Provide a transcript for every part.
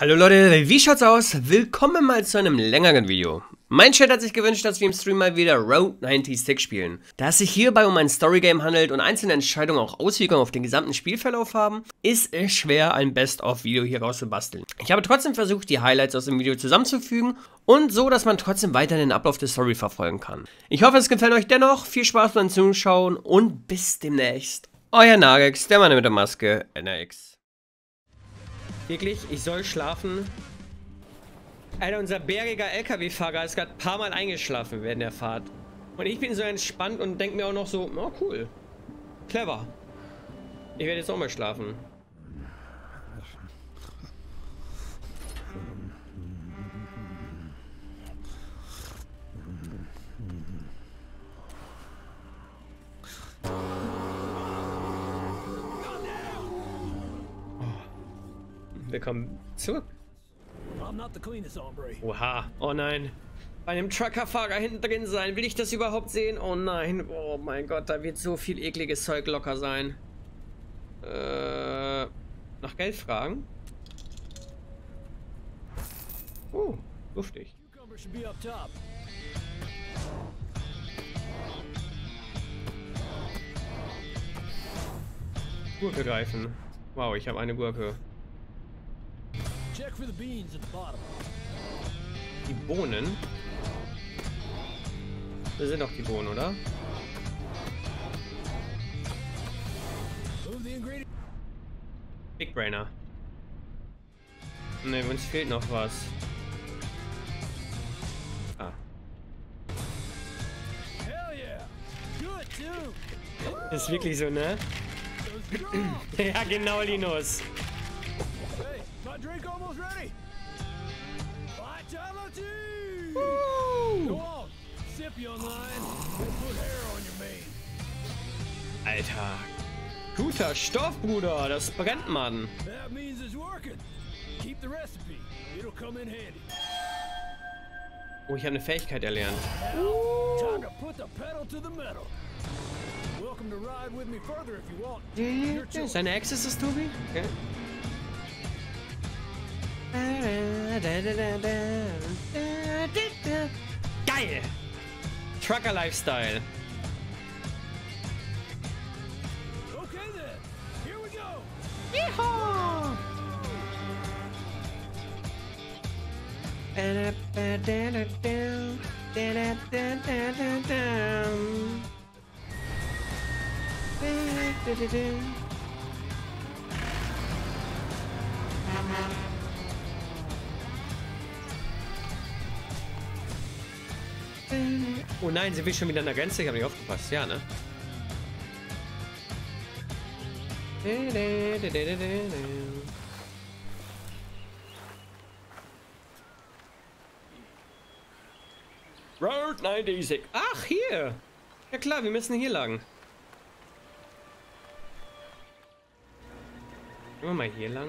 Hallo Leute, wie schaut's aus? Willkommen mal zu einem längeren Video. Mein Chat hat sich gewünscht, dass wir im Stream mal wieder Road 96 spielen. Da es sich hierbei um ein Storygame handelt und einzelne Entscheidungen auch Auswirkungen auf den gesamten Spielverlauf haben, ist es schwer, ein Best-of-Video hier rauszubasteln. Ich habe trotzdem versucht, die Highlights aus dem Video zusammenzufügen und so, dass man trotzdem weiter den Ablauf der Story verfolgen kann. Ich hoffe, es gefällt euch dennoch, viel Spaß beim Zuschauen und bis demnächst. Euer Narex, der Mann mit der Maske, NRX. Wirklich, ich soll schlafen. Alter, unser bärriger LKW-Fahrer ist gerade ein paar Mal eingeschlafen während der Fahrt. Und ich bin so entspannt und denke mir auch noch so, oh cool, clever. Ich werde jetzt auch mal schlafen. Willkommen zurück. Oha, oh nein. Bei einem Truckerfahrer hinten drin sein, will ich das überhaupt sehen? Oh nein, oh mein Gott, da wird so viel ekliges Zeug locker sein. Nach Geld fragen? Oh, luftig. Gurke greifen. Wow, ich habe eine Gurke. Die Bohnen? Das sind doch die Bohnen, oder? Big Brainer. Ne, uns fehlt noch was. Ah. Das ist wirklich so, ne? Ja, genau, Linus. Drink almost ready. Vitality! Woo! Go on, sip your line. Put hair on your mane. Alter, guter Stoff, Bruder. Das brennt, Mann. That means it's working. Keep the recipe. It'll come in handy. Oh, ich habe eine Fähigkeit erlernt. Put the pedal to the metal. Welcome to ride with me further if you want. Okay. Seine Ex ist das, Tobi? Okay. Geil! Trucker Lifestyle. Okay then. Here we go. Yeehaw! Oh nein, sie will schon wieder an der Grenze. Ich habe nicht aufgepasst. Ja, ne? Road 96. Ach, hier. Ja klar, wir müssen hier lang. Gehen wir mal hier lang.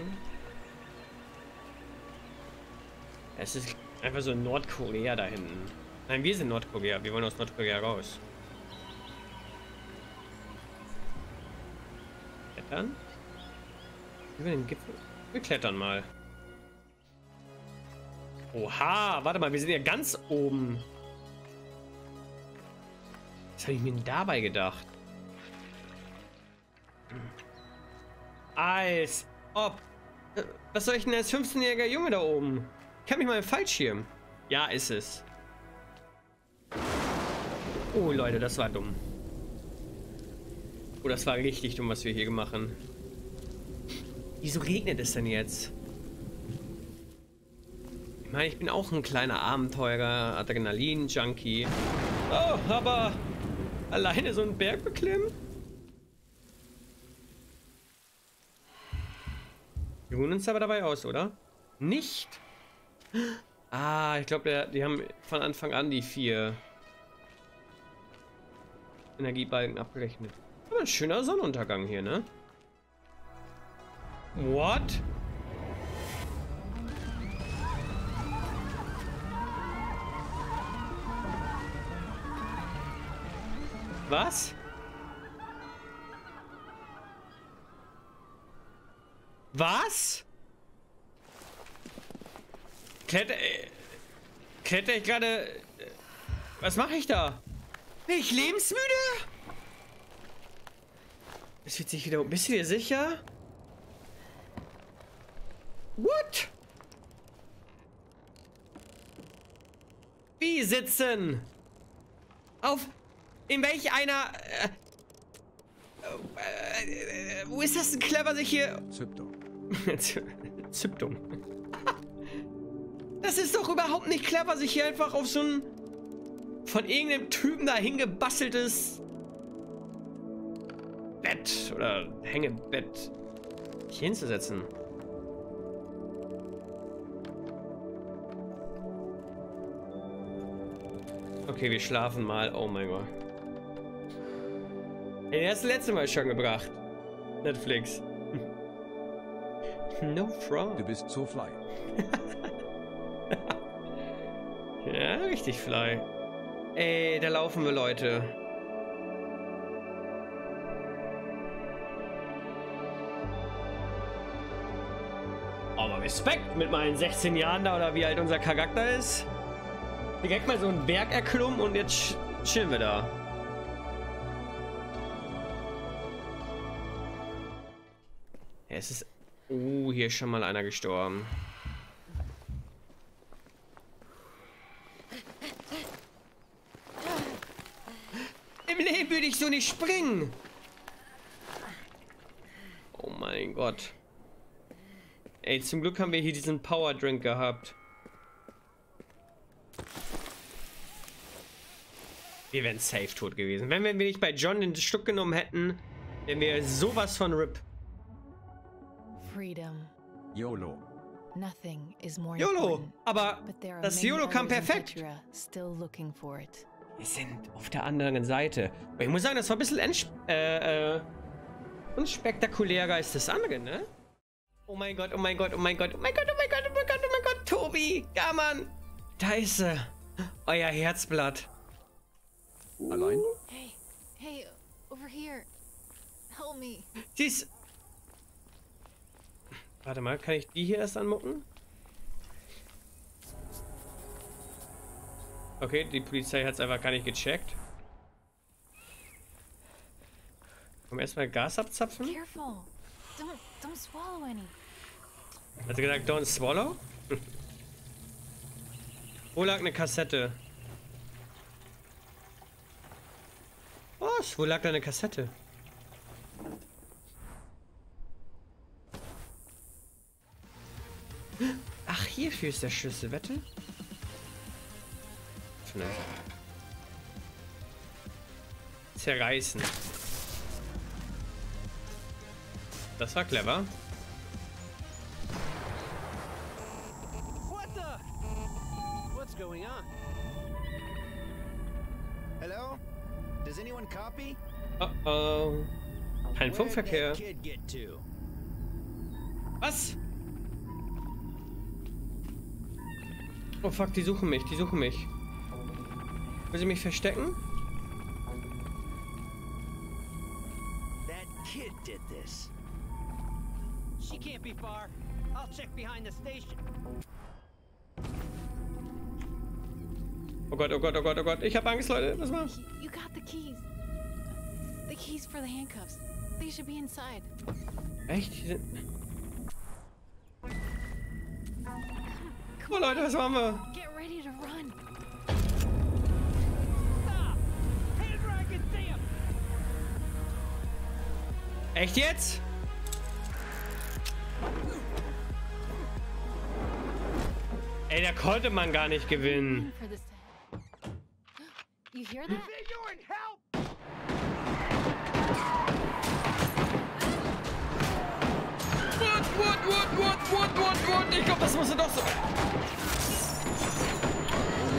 Es ist einfach so Nordkorea da hinten. Nein, wir sind Nordkorea. Wir wollen aus Nordkorea raus. Klettern? Über den Gipfel? Wir klettern mal. Oha! Warte mal, wir sind ja ganz oben. Was habe ich mir denn dabei gedacht? Als ob. Was soll ich denn als 15-jähriger Junge da oben? Ich habe mich mal im Fallschirm. Ja, ist es. Oh Leute, das war dumm. Oh, das war richtig dumm, was wir hier gemacht haben. Wieso regnet es denn jetzt? Ich meine, ich bin auch ein kleiner Abenteurer, Adrenalin-Junkie. Oh, aber alleine so einen Berg beklimmen? Wir ruhen uns aber dabei aus, oder? Nicht? Ah, ich glaube, die haben von Anfang an die 4... Energiebalken abgerechnet. Aber ein schöner Sonnenuntergang hier, ne? What? Was? Was? Kletter ich gerade... Was mache ich da? Bin ich lebensmüde? Das wird sich wieder... Bist du dir sicher? What? Wie sitzen? Auf... In welch einer... wo ist das denn clever, sich hier... Züptung. Züptung. Das ist doch überhaupt nicht clever, sich hier einfach auf so ein... von irgendeinem Typen da hingebasteltes... Bett oder Hängebett hier hinzusetzen. Okay, wir schlafen mal. Oh mein Gott. Ey, das letzte Mal schon gebracht. Netflix. No problem. Du bist so fly. Ja, richtig fly. Ey, da laufen wir, Leute. Aber Respekt mit meinen 16 Jahren da oder wie alt unser Charakter ist. Direkt mal so einen Berg erklommen und jetzt chillen wir da. Ja, es ist... Oh, hier ist schon mal einer gestorben. Im Leben würde ich so nicht springen. Oh mein Gott. Ey, zum Glück haben wir hier diesen Powerdrink gehabt. Wir wären safe tot gewesen. Wenn wir nicht bei John den Stück genommen hätten, wären wir sowas von RIP. Freedom. YOLO. Nothing is more YOLO! Aber das YOLO kam perfekt. Wir sind auf der anderen Seite. Aber ich muss sagen, das war ein bisschen unspektakulärer als das andere, ne? Oh mein Gott, oh mein Gott, oh mein Gott, oh mein Gott, oh mein Gott, oh mein Gott, oh mein Gott, Tobi! Ja, Mann! Da ist sie. Euer Herzblatt. Allein? Hey, hey, over here. Help me. Sie ist... Warte mal, kann ich die hier erst anmucken? Okay, die Polizei hat es einfach gar nicht gecheckt. Komm, erstmal Gas abzapfen. Don't swallow any. Hat sie gesagt, don't swallow? Wo lag eine Kassette? Was? Wo lag da eine Kassette? Ach, hierfür ist der Schlüssel, wette? Schnell. Zerreißen. Das war clever. What the? What's going on? Hello? Does anyone copy? Oh. Kein Funkverkehr. Was? Oh fuck, die suchen mich, die suchen mich. Will sie mich verstecken? That kid did this. She can't be far. I'll check behind the station. Oh Gott, oh Gott, oh Gott, oh Gott. Ich hab Angst, Leute. Was machst du? You got the keys. The keys for the handcuffs. They should be inside. Echt? Oh Leute, was machen wir? Get ready to run. Stop. Hand where I can see him. Echt jetzt? Ey, da konnte man gar nicht gewinnen. You hear that? What? Ich glaube, das muss er doch so.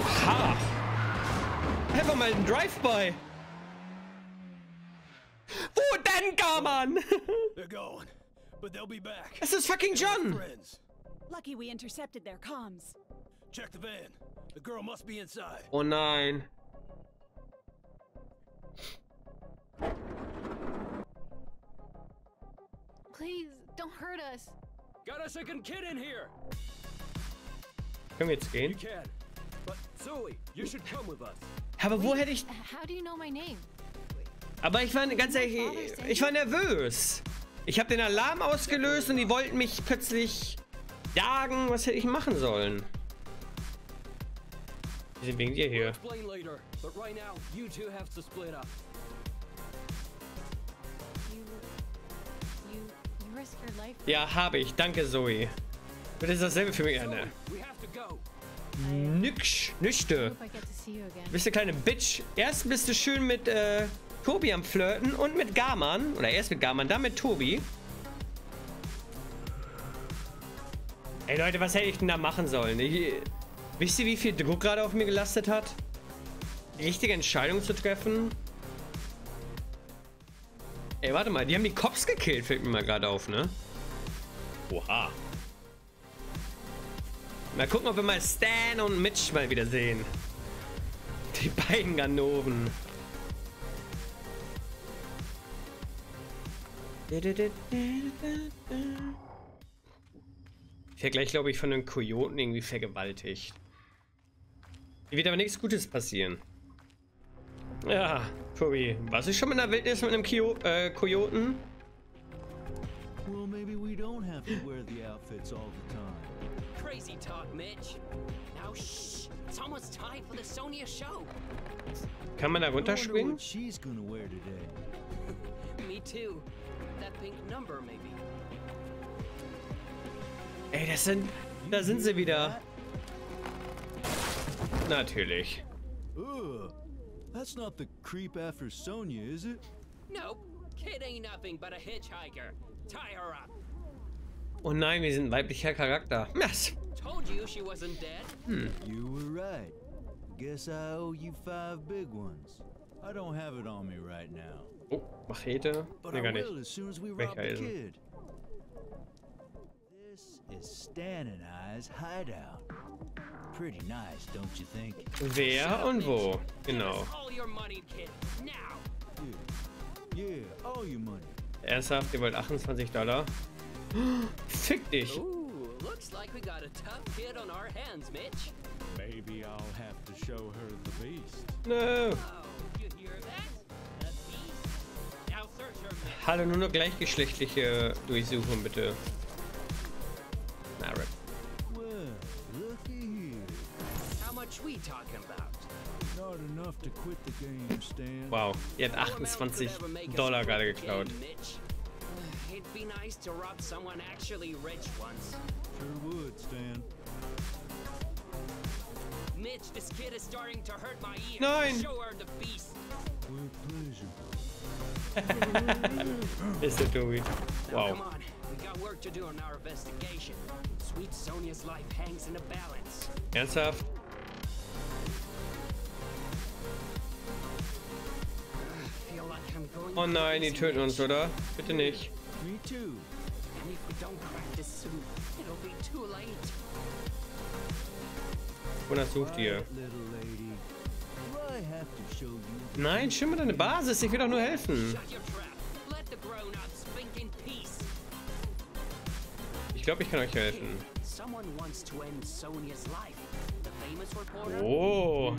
Oha. Einfach mal einen Drive-By. Wo denn, Garman? Es ist fucking John. Lucky we intercepted their comms. Check the van. The girl must be inside. Oh nein. Please, don't hurt us. Got a second kid in here. Können wir jetzt gehen? Aber wo hätte ich... Aber ich war ganz ehrlich, ich war nervös. Ich habe den Alarm ausgelöst und die wollten mich plötzlich jagen. Was hätte ich machen sollen? Die sind wegen dir hier. Ja, habe ich. Danke, Zoe. Das ist dasselbe für mich, Anne. Nix, nüchte. Bist du kleine Bitch. Erst bist du schön mit Tobi am Flirten und mit Garman. Oder erst mit Garman, dann mit Tobi. Ey Leute, was hätte ich denn da machen sollen? Wisst ihr, wie viel Druck gerade auf mir gelastet hat? Die richtige Entscheidung zu treffen? Ey, warte mal, die haben die Cops gekillt, fällt mir mal gerade auf, ne? Oha. Mal gucken, ob wir mal Stan und Mitch mal wieder sehen. Die beiden Ganoven. Ich werde gleich, glaube ich, von einem Kojoten irgendwie vergewaltigt. Hier wird aber nichts Gutes passieren. Ja, Tobi, warst du schon mit einer Wildnis mit einem Kojoten? Well, maybe we don't have to wear the outfits all the time. Crazy talk, Mitch. Now shh, it's almost time for the Sonya show. Kann man da runterspringen? She's gonna wear today. Me too. That pink number maybe. Ey, da sind sie wieder. Natürlich. That's not the creep after Sonya, is it? No, kid ain't nothing but a hitchhiker. Tie her up. Oh nein, wir sind weiblicher Charakter. Mess. Told you she wasn't dead. You were right. Guess I owe you 5 big ones. I don't have it on me right now. Oh, Machete? Nee, gar nicht. Brecheisen. This is Stan and I's hideout. Pretty nice, don't you think? Wer und wo? Genau. Yeah, all your money. Ernsthaft, ihr wollt $28? Fick dich! Looks like we got a tough kid on our hands, Mitch. Maybe I'll have to show her the beast. No. Hallo, nur noch gleichgeschlechtliche durchsuchen, bitte. Narex. Wow, ihr habt $28 gerade geklaut. Nein! Ist der Tobi. Wow. Ernsthaft? Oh nein, die töten uns, oder? Bitte nicht. Wonach sucht ihr? Nein, schimmel deine Basis, ich will doch nur helfen. Ich glaube, ich kann euch helfen. Oh.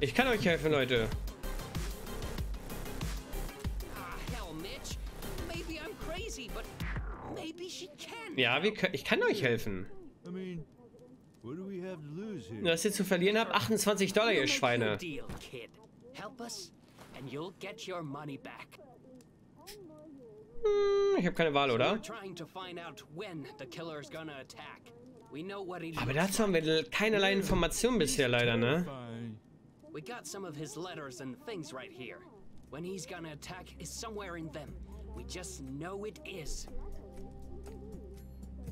Ich kann euch helfen, Leute. Ja, ich kann euch helfen. Was ihr zu verlieren habt, $28, ihr Schweine. Ich habe keine Wahl, oder? Aber dazu haben wir keinerlei Informationen bisher, leider, ne?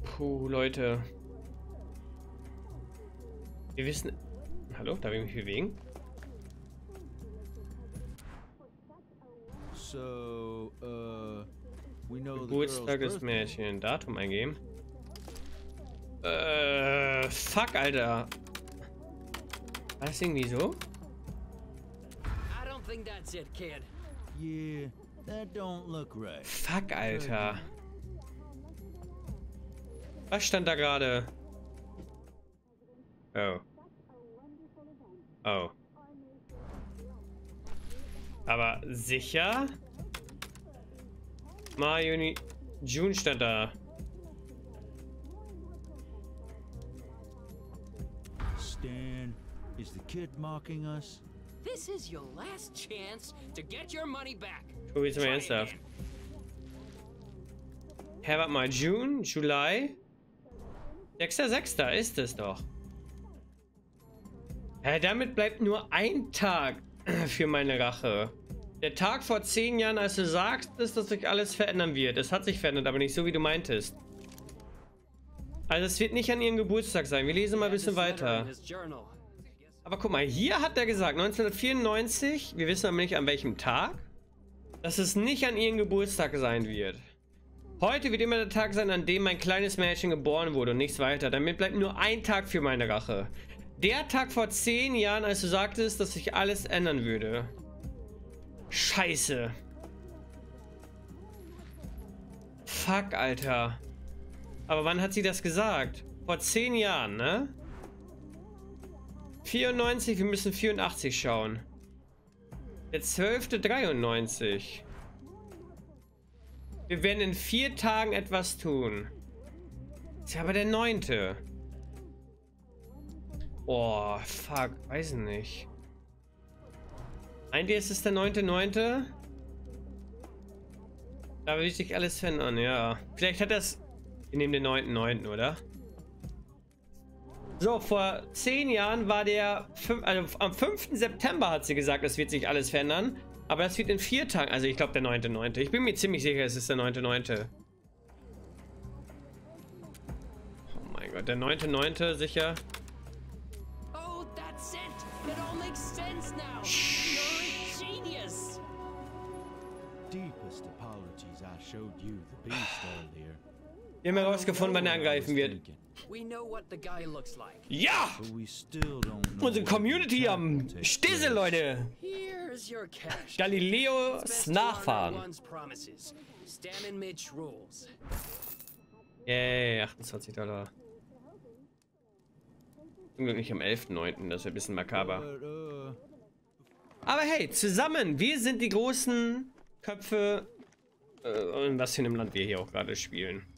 Puh, Leute. Wir wissen... Hallo, darf ich mich bewegen? Geburtstag des Mädchen. Datum eingeben. Fuck, Alter. War das irgendwie so? Fuck, Alter. Was stand da gerade? Oh. Oh. Aber sicher? Mai, Juni, June stand da. Stan, is the kid mocking us? This is your last chance to get your money back. Tu jetzt mal ernsthaft. Hä, warte mal, June, Juli? 6.6. ist es doch. Hä, damit bleibt nur ein Tag für meine Rache. Der Tag vor 10 Jahren, als du sagtest, dass sich alles verändern wird. Es hat sich verändert, aber nicht so, wie du meintest. Also es wird nicht an ihrem Geburtstag sein. Wir lesen mal ein bisschen weiter. Aber guck mal, hier hat er gesagt, 1994, wir wissen aber nicht an welchem Tag, dass es nicht an ihrem Geburtstag sein wird. Heute wird immer der Tag sein, an dem mein kleines Mädchen geboren wurde und nichts weiter. Damit bleibt nur ein Tag für meine Rache. Der Tag vor 10 Jahren, als du sagtest, dass sich alles ändern würde. Scheiße. Fuck, Alter. Aber wann hat sie das gesagt? Vor 10 Jahren, ne? 94, wir müssen 84 schauen. Der 12. 93. Wir werden in 4 Tagen etwas tun. Ist ja aber der 9. Oh, fuck. Weiß nicht. Eigentlich ist es der 9.9. Da will ich dich alles verändern, ja. Vielleicht hat das... Wir nehmen den 9.9., oder? So, vor 10 Jahren war der... Also am 5. September hat sie gesagt, es wird sich alles verändern. Aber das wird in 4 Tagen... Also ich glaube der 9.9. Ich bin mir ziemlich sicher, es ist der 9.9. Oh mein Gott, der 9.9. sicher... Wir haben herausgefunden, wann er angreifen wird. Ja! Unsere Community am Stissel, Leute! Galileos Nachfahren. Yay, $28. Zum Glück nicht am 11.9., das wäre ein bisschen makaber. Aber hey, zusammen, wir sind die großen Köpfe, in was für einem Land wir hier auch gerade spielen.